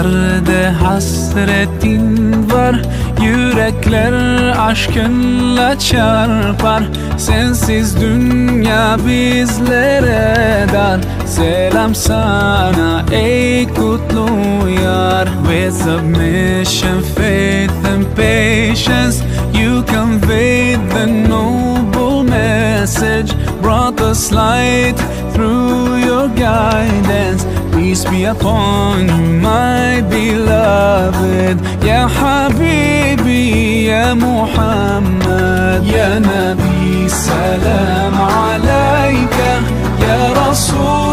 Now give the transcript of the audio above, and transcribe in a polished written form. Yerde hasretin var, yürekler aşkınla çarpar. Sensiz dünya bizlere dar. Selam sana ey kutlu yar. With submission, faith and patience, you conveyed the noble message, brought us light through your guidance. Peace be upon you, my beloved. Ya Habibi, Ya Muhammad, Ya Nabi, salam alayka, Ya Rasul.